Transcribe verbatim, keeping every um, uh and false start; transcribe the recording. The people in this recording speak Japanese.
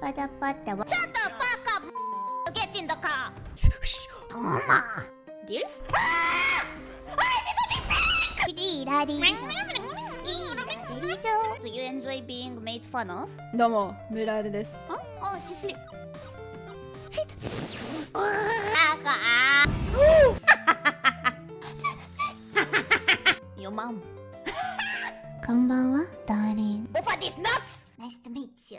パタパタはちょっとバカゲッチンだかディルフクリーラリージョーリージョー Do you enjoy being made fun of? どうも、ムラーデですあ、あ、シシリうわーよまんこんばんは、ダーリン Opa, this nuts! Nice to meet you